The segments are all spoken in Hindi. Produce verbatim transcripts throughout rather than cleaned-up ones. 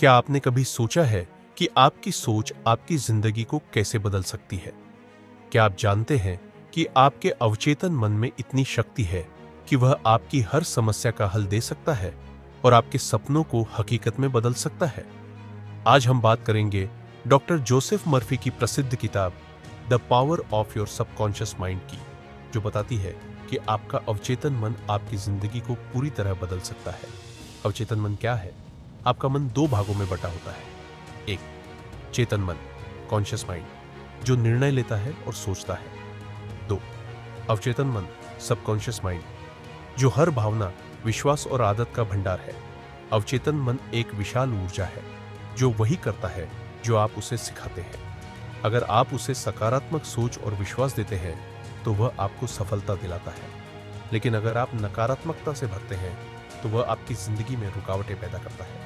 क्या आपने कभी सोचा है कि आपकी सोच आपकी जिंदगी को कैसे बदल सकती है? क्या आप जानते हैं कि आपके अवचेतन मन में इतनी शक्ति है कि वह आपकी हर समस्या का हल दे सकता है और आपके सपनों को हकीकत में बदल सकता है? आज हम बात करेंगे डॉक्टर जोसेफ मर्फी की प्रसिद्ध किताब the power of your subconscious mind की, जो बताती है कि आपका अवचेतन मन आपकी जिंदगी को पूरी तरह बदल सकता है। अवचेतन मन क्या है? आपका मन दो भागों में बटा होता है। एक, चेतन मन, कॉन्शियस माइंड, जो निर्णय लेता है और सोचता है। दो, अवचेतन मन, सबकॉन्शियस माइंड, जो हर भावना, विश्वास और आदत का भंडार है। अवचेतन मन एक विशाल ऊर्जा है जो वही करता है जो आप उसे सिखाते हैं। अगर आप उसे सकारात्मक सोच और विश्वास देते हैं तो वह आपको सफलता दिलाता है, लेकिन अगर आप नकारात्मकता से भरते हैं तो वह आपकी जिंदगी में रुकावटें पैदा करता है।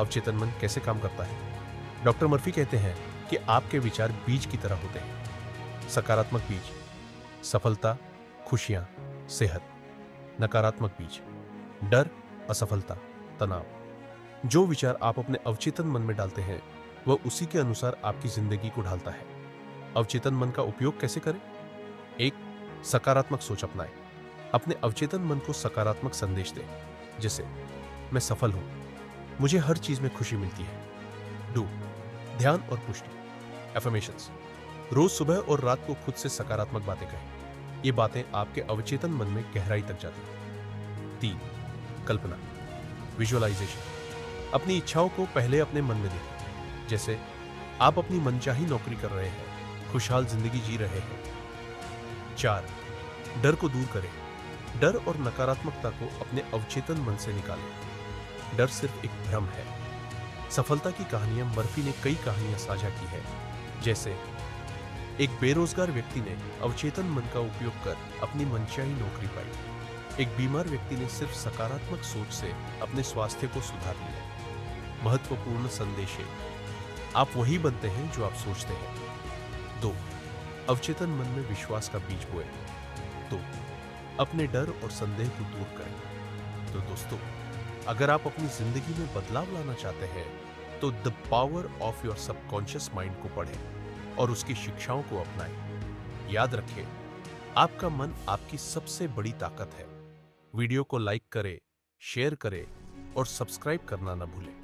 अवचेतन मन कैसे काम करता है? डॉक्टर मर्फी कहते हैं कि आपके विचार बीज की तरह होते हैं। सकारात्मक बीज, सफलता, खुशियां, सेहत। नकारात्मक बीज, डर, असफलता, तनाव। जो विचार आप अपने अवचेतन मन में डालते हैं वह उसी के अनुसार आपकी जिंदगी को ढालता है। अवचेतन मन का उपयोग कैसे करें? एक, सकारात्मक सोच अपनाएं। अपने अवचेतन मन को सकारात्मक संदेश दें, जैसे मैं सफल हूं, मुझे हर चीज में खुशी मिलती है। दो, ध्यान और पुष्टि, एफर्मेशंस। रोज सुबह और रात को खुद से सकारात्मक बातें कहें। ये बातें आपके अवचेतन मन में गहराई तक जाती हैं। तीन, कल्पना, विजुअलाइजेशन। अपनी इच्छाओं को पहले अपने मन में देखें, जैसे आप अपनी मनचाही नौकरी कर रहे हैं, खुशहाल जिंदगी जी रहे हैं। चार, डर को दूर करें। डर और नकारात्मकता को अपने अवचेतन मन से निकालें। डर सिर्फ एक भ्रम है। सफलता की कहानियां, मर्फी ने कई कहानियां साझा की है, जैसे एक बेरोजगार व्यक्ति ने अवचेतन मन का उपयोग कर अपनी मनचाही नौकरी पाई। एक बीमार व्यक्ति ने सिर्फ सकारात्मक सोच से अपने स्वास्थ्य को सुधार लिया। महत्वपूर्ण संदेश, आप वही बनते हैं जो आप सोचते हैं। दो, अवचेतन मन में विश्वास का बीज बोएं। दो, अपने डर और संदेह को दूर करें। तो दोस्तों, अगर आप अपनी जिंदगी में बदलाव लाना चाहते हैं तो the power of your subconscious mind को पढ़ें और उसकी शिक्षाओं को अपनाएं। याद रखें, आपका मन आपकी सबसे बड़ी ताकत है। वीडियो को लाइक करें, शेयर करें और सब्सक्राइब करना न भूलें।